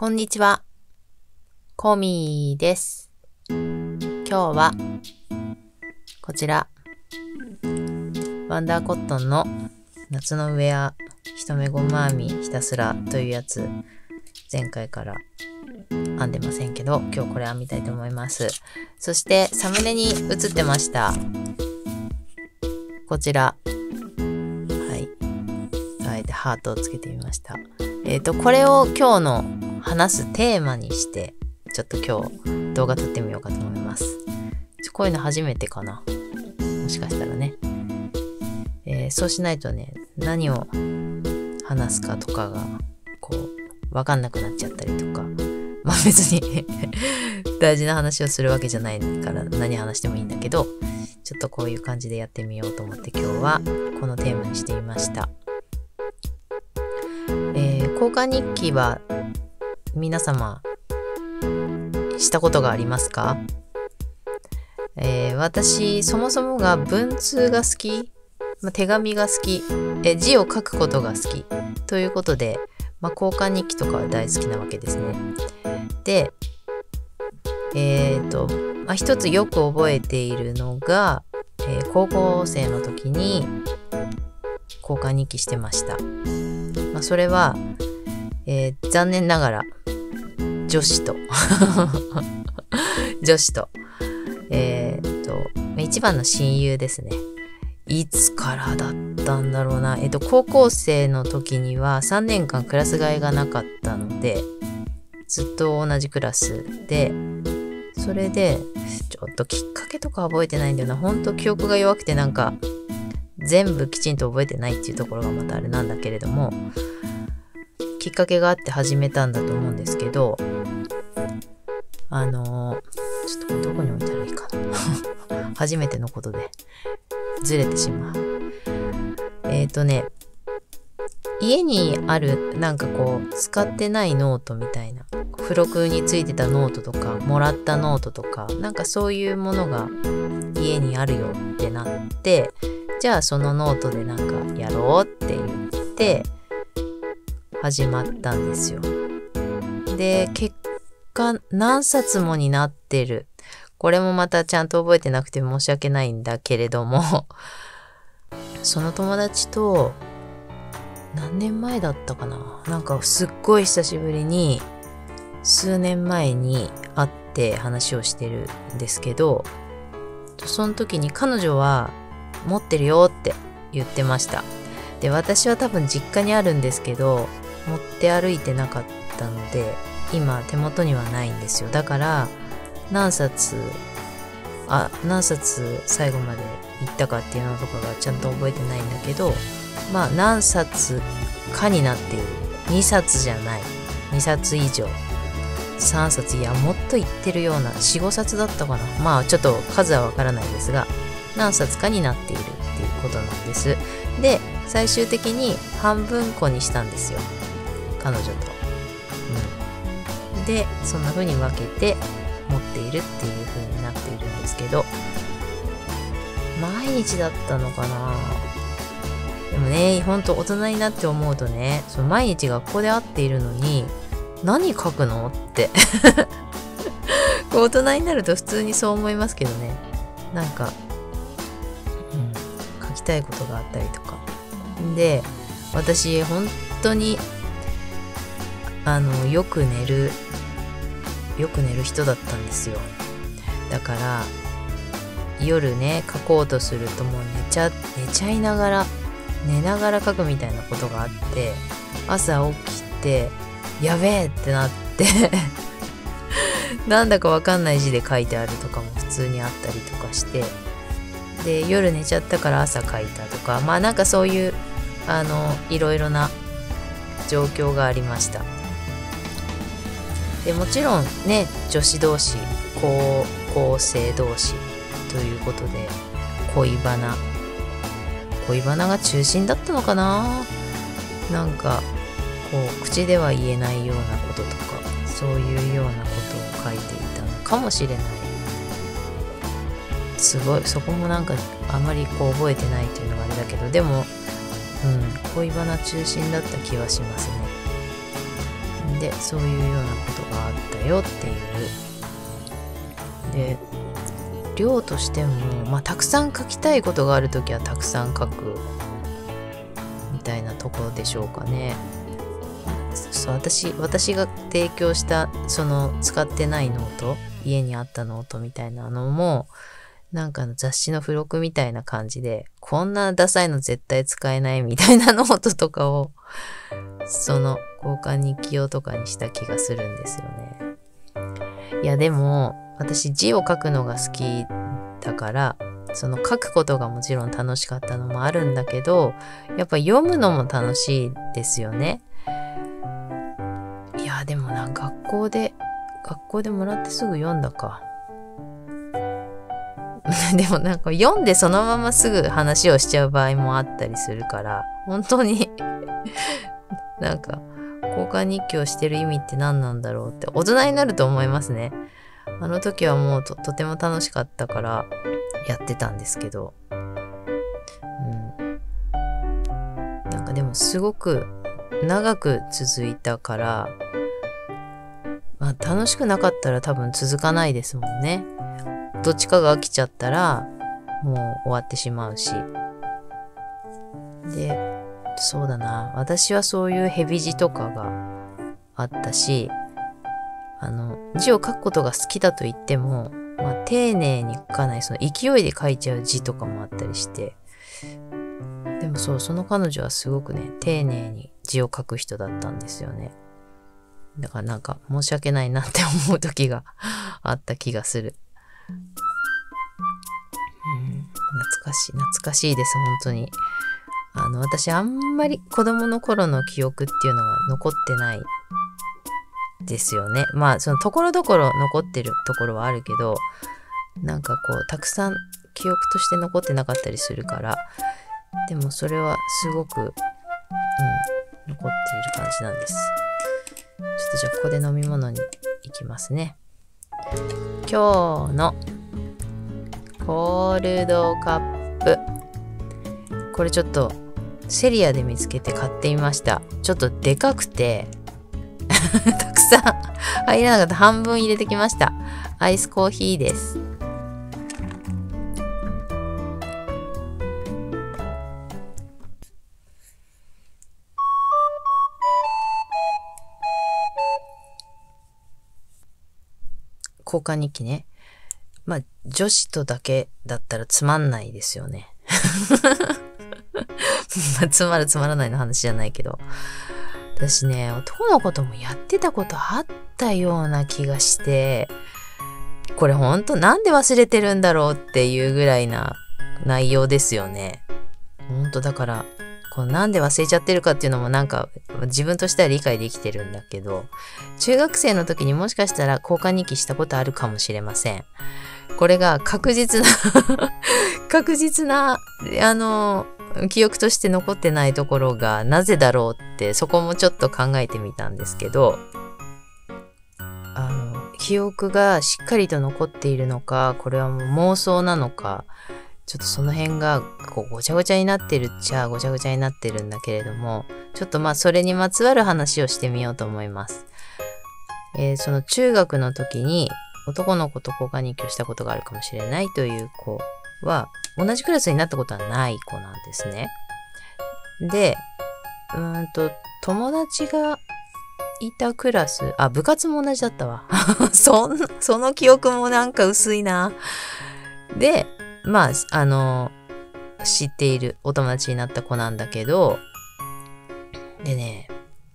こんにちは、コミです。今日はこちらワンダーコットンの夏のウェア一目ゴム編みひたすらというやつ、前回から編んでませんけど今日これ編みたいと思います。そしてサムネに映ってましたこちら、あえてハートをつけてみました。これを今日の話すテーマにしてちょっと今日動画撮ってみようかと思います。こういうの初めてかな、もしかしたらね。そうしないとね、何を話すかとかがこう分かんなくなっちゃったりとか、まあ別に大事な話をするわけじゃないから何話してもいいんだけど、ちょっとこういう感じでやってみようと思って今日はこのテーマにしてみました。交換日記は皆様したことがありますか？私そもそもが文通が好き、手紙が好き、字を書くことが好きということで、交換日記とかは大好きなわけですね。で一つよく覚えているのが、高校生の時に交換日記してました。それは、残念ながら女子と一番の親友ですね。いつからだったんだろうな。高校生の時には3年間クラス替えがなかったのでずっと同じクラスで、それでちょっときっかけとか覚えてないんだよな。ほんと記憶が弱くてなんか全部きちんと覚えてないっていうところがまたあれなんだけれども、きっかけがあって始めたんだと思うんですけど、ちょっとこれどこに置いたらいいかな初めてのことでずれてしまう。家にあるなんかこう使ってないノートみたいな、付録についてたノートとかもらったノートとか、なんかそういうものが家にあるよってなって、じゃあそのノートでなんかやろうって言って始まったんですよ。で結果何冊もになってる。これもまたちゃんと覚えてなくて申し訳ないんだけれどもその友達と何年前だったかな、なんかすっごい久しぶりに数年前に会って話をしてるんですけど、その時に彼女は持ってるよって言ってました。で私は多分実家にあるんですけど持って歩いてなかったので今手元にはないんですよ。だから何冊最後まで行ったかっていうのとかがちゃんと覚えてないんだけど、何冊かになっている。2冊じゃない、2冊以上、3冊、いやもっと行ってるような、4、5冊だったかな。ちょっと数はわからないですが何冊かになっているっていうことなんです。で最終的に半分こにしたんですよ、彼女と。でそんな風に分けて持っているっていう風になっているんですけど、毎日だったのかな。でもね、ほんと大人になって思うとね、その毎日学校で会っているのに何書くのって大人になると普通にそう思いますけどね。なんか書きたいことがあったりとかで、私本当によく寝る人だったんですよ。だから夜ね書こうとするともう寝ちゃいながら書くみたいなことがあって、朝起きてやべえってなってなんだかわかんない字で書いてあるとかも普通にあったりとかして、で夜寝ちゃったから朝書いたとか、なんかそういういろいろな状況がありました。でもちろんね、女子同士、高校生同士ということで恋バナが中心だったのかな。なんかこう口では言えないようなこととか、そういうようなことを書いていたのかもしれない。すごいそこもなんかあまりこう覚えてないというのがあれだけど、でも恋バナ中心だった気はしますね。でそういうようなことがあったよっていう。で量としても、まあ、たくさん書きたいことがある時はたくさん書くみたいなところでしょうかね。そう、私が提供したその使ってないノート、家にあったノートみたいなのもなんか雑誌の付録みたいな感じで、こんなダサいの絶対使えないみたいなノートとかをその交換日記用とかにした気がするんですよね。いやでも私字を書くのが好きだから、その書くことがもちろん楽しかったのもあるんだけど、やっぱ読むのも楽しいですよね。いやでもな、学校でもらってすぐ読んだかでもなんか読んでそのまますぐ話をしちゃう場合もあったりするから、本当になんか交換日記をしてる意味って何なんだろうって大人になると思いますね。あの時はもう とても楽しかったからやってたんですけど、なんかでもすごく長く続いたから、まあ、楽しくなかったら多分続かないですもんね。どっちかが飽きちゃったらもう終わってしまうし。で、そうだな、私はそういうヘビ字とかがあったし、字を書くことが好きだと言っても、まあ、丁寧に書かない、その勢いで書いちゃう字とかもあったりして。でもそう、その彼女はすごくね、丁寧に字を書く人だったんですよね。だからなんか申し訳ないなって思う時があった気がする。懐かしいです、本当に。私あんまり子供の頃の記憶っていうのが残ってないですよね。まあそのところどころ残ってるところはあるけど、なんかこうたくさん記憶として残ってなかったりするから。でもそれはすごく、残っている感じなんです。ちょっとじゃあここで飲み物に行きますね。今日のコールドカップ、これちょっとセリアで見つけて買ってみました。ちょっとでかくてたくさん入らなかった、半分入れてきました。アイスコーヒーです。交換日記ね。まあ、女子とだけだったらつまんないですよね。まあ、つまるつまらないの話じゃないけど。私ね、男の子ともやってたことあったような気がして、これほんとなんで忘れてるんだろうっていうぐらいな内容ですよね。ほんとだから、こうなんで忘れちゃってるかっていうのもなんか自分としては理解できてるんだけど、中学生の時にもしかしたら交換日記したことあるかもしれません。これが確実な確実な記憶として残ってないところがなぜだろうって、そこもちょっと考えてみたんですけど、記憶がしっかりと残っているのか、これはもう妄想なのか、ちょっとその辺がこうごちゃごちゃになってるっちゃごちゃごちゃになってるんだけれども、ちょっとまあそれにまつわる話をしてみようと思います。その中学の時に男の子と交換日記をしたことがあるかもしれないという子は、同じクラスになったことはない子なんですね。で、友達がいたクラス、あ、部活も同じだったわ。その記憶もなんか薄いな。で、まあ、知っているお友達になった子なんだけど、でね、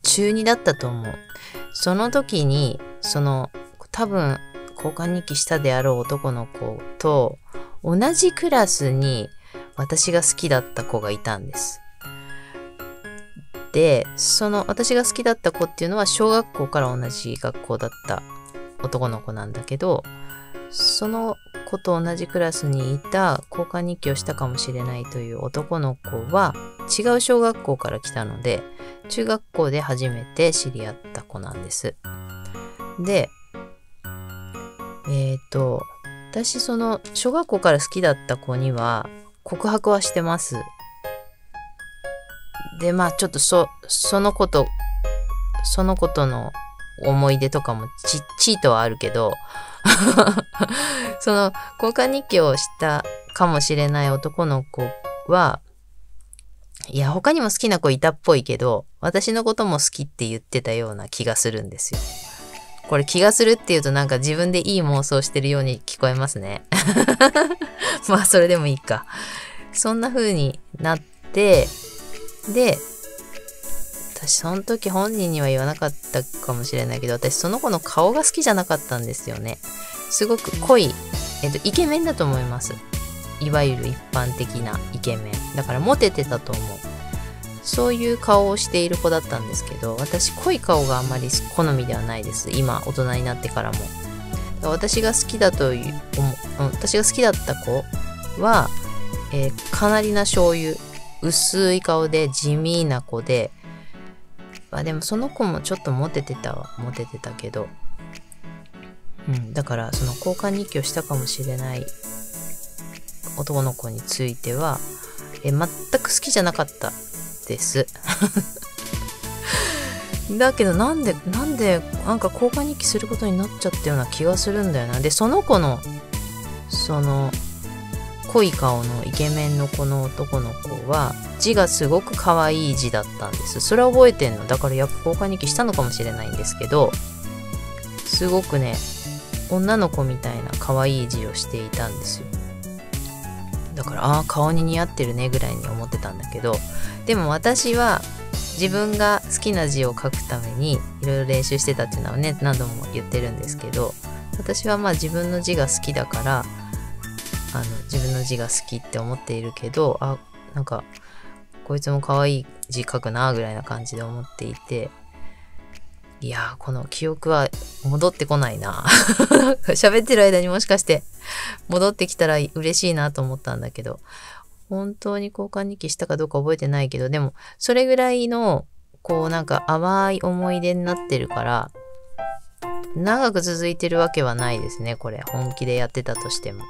中2だったと思う。その時に、多分、交換日記したであろう男の子と、同じクラスに私が好きだった子がいたんです。で、私が好きだった子っていうのは、小学校から同じ学校だった男の子なんだけど、その子と同じクラスにいた、交換日記をしたかもしれないという男の子は違う小学校から来たので、中学校で初めて知り合った子なんです。で、私小学校から好きだった子には告白はしてます。で、まあちょっとその子との思い出とかもちっちいとはあるけどその交換日記をしたかもしれない男の子は、いや他にも好きな子いたっぽいけど私のことも好きって言ってたような気がするんですよ。これ気がするっていうとなんか自分でいい妄想してるように聞こえますねまあそれでもいいか。そんな風になって、で私その時本人には言わなかったかもしれないけど、私その子の顔が好きじゃなかったんですよね。すごく濃い、イケメンだと思います。いわゆる一般的なイケメンだからモテてたと思う。そういう顔をしている子だったんですけど、私濃い顔があんまり好みではないです。今大人になってからも。私が好きだった子は、かなりな醤油、薄い顔で地味な子で、でもその子もちょっとモテてたけど、だからその交換日記をしたかもしれない男の子については全く好きじゃなかったですだけどなんか交換日記することになっちゃったような気がするんだよな。でその子のその濃い顔のイケメンのこの男の子は字がすごく可愛い字だったんです。それは覚えてんの。だからやっぱ交換日記したのかもしれないんですけど、すごくね女の子みたいな可愛い字をしていたんですよ。だから顔に似合ってるねぐらいに思ってたんだけど、でも私は自分が好きな字を書くためにいろいろ練習してたっていうのはね何度も言ってるんですけど、私はまあ自分の字が好きだから自分の字が好きって思っているけど、なんかこいつも可愛い字書くなぐらいな感じで思っていて、いやーこの記憶は戻ってこないな喋ってる間にもしかして戻ってきたら嬉しいなと思ったんだけど、本当に交換日記したかどうか覚えてないけど、でもそれぐらいのこうなんか淡い思い出になってるから長く続いてるわけはないですね。これ本気でやってたとしても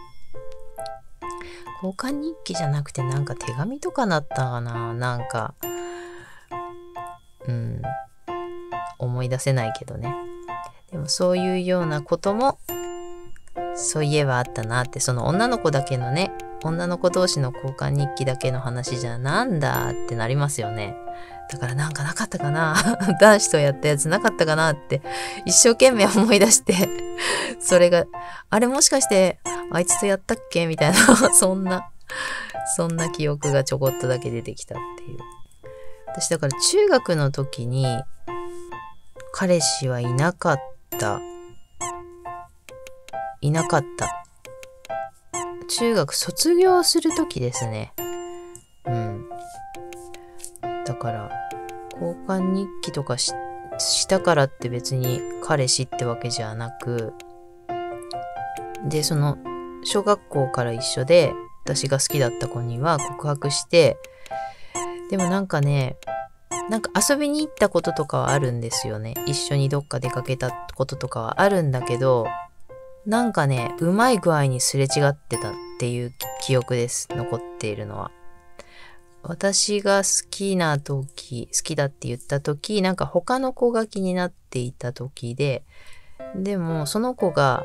交換日記じゃなくてなんか手紙とかだったかな。なんか思い出せないけどね。でもそういうようなこともそういえばあったなって、その女の子だけのね、女の子同士の交換日記だけの話じゃなんだってなりますよね。だからなんかなかったかな男子とやったやつなかったかなって一生懸命思い出してそれがあれもしかしてあいつとやったっけみたいなそんな記憶がちょこっとだけ出てきたっていう。私だから中学の時に彼氏はいなかった。中学卒業する時ですね。だから、交換日記とかしたからって別に彼氏ってわけじゃなく、で、その、小学校から一緒で、私が好きだった子には告白して、でもなんかね、なんか遊びに行ったこととかはあるんですよね。一緒にどっか出かけたこととかはあるんだけど、なんかね、うまい具合にすれ違ってたっていう記憶です。残っているのは。私が好きだって言った時、なんか他の子が気になっていた時で、でもその子が、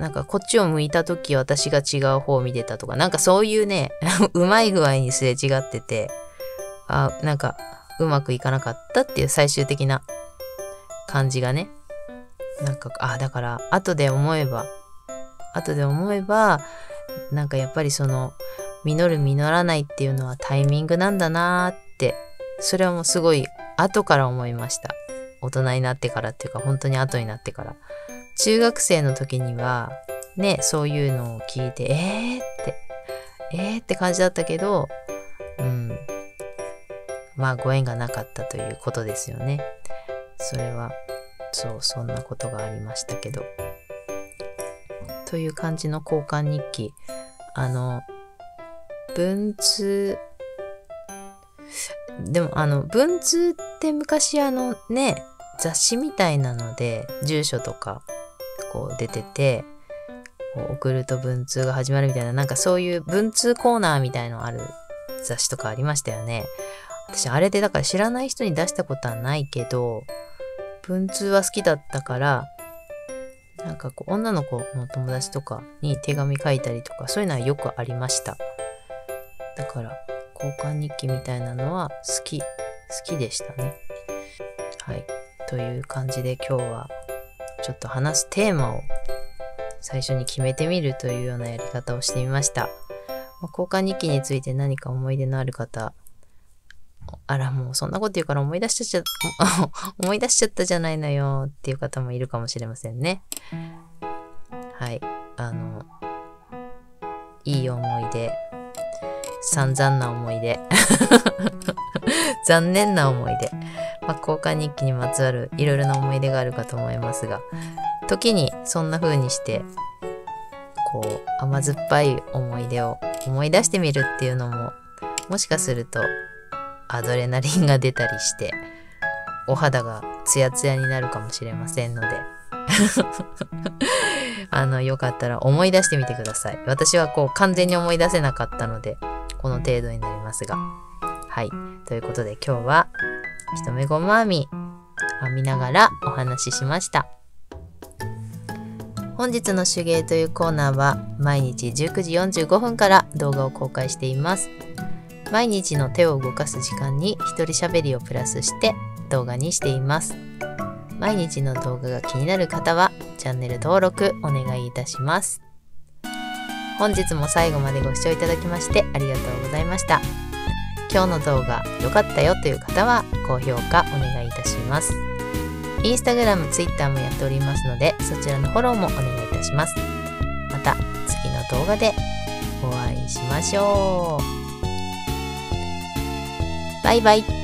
なんかこっちを向いた時私が違う方を見てたとか、なんかそういうね、うまい具合にすれ違ってて、なんかうまくいかなかったっていう最終的な感じがね。なんか、だから後で思えば、なんかやっぱりその、実る実らないっていうのはタイミングなんだなーって、それはもうすごい後から思いました。大人になってからっていうか、本当に後になってから。中学生の時には、ね、そういうのを聞いて、えーって感じだったけど、まあご縁がなかったということですよね。それは、そんなことがありましたけど。という感じの交換日記。文通、でも文通って昔ね、雑誌みたいなので、住所とか、こう出てて、送ると文通が始まるみたいな、なんかそういう文通コーナーみたいのある雑誌とかありましたよね。私あれでだから知らない人に出したことはないけど、文通は好きだったから、なんかこう、女の子の友達とかに手紙書いたりとか、そういうのはよくありました。だから、交換日記みたいなのは好きでしたね。はい。という感じで今日は、ちょっと話すテーマを最初に決めてみるというようなやり方をしてみました。交換日記について何か思い出のある方、あらもうそんなこと言うから思い出しちゃったじゃないのよっていう方もいるかもしれませんね。はい。いい思い出、散々な思い出、残念な思い出、交換日記にまつわるいろいろな思い出があるかと思いますが、時にそんな風にしてこう甘酸っぱい思い出を思い出してみるっていうのも、もしかするとアドレナリンが出たりしてお肌がツヤツヤになるかもしれませんのでよかったら思い出してみてください。私はこう完全に思い出せなかったのでこの程度になりますが、はい。ということで今日は一目ごま編み編みながらお話ししました。本日の手芸というコーナーは毎日19時45分から動画を公開しています。毎日の手を動かす時間に一人喋りをプラスして動画にしています。毎日の動画が気になる方はチャンネル登録お願いいたします。本日も最後までご視聴いただきましてありがとうございました。今日の動画良かったよという方は高評価お願いいたします。インスタグラム、ツイッターもやっておりますので、そちらのフォローもお願いいたします。また次の動画でお会いしましょう。バイバイ。